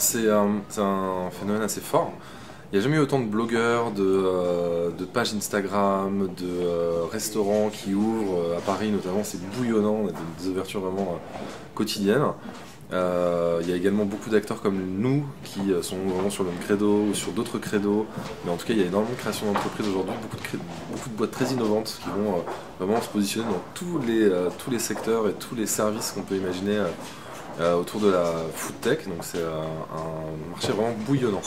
C'est un phénomène assez fort. Il n'y a jamais eu autant de blogueurs, de pages Instagram, de restaurants qui ouvrent à Paris notamment, c'est bouillonnant, on a des ouvertures vraiment quotidiennes. Il y a également beaucoup d'acteurs comme nous qui sont vraiment sur le même credo ou sur d'autres credos, mais en tout cas il y a énormément de création d'entreprises aujourd'hui, beaucoup de boîtes très innovantes qui vont vraiment se positionner dans tous les secteurs et tous les services qu'on peut imaginer autour de la Foodtech, donc c'est un marché vraiment bouillonnant.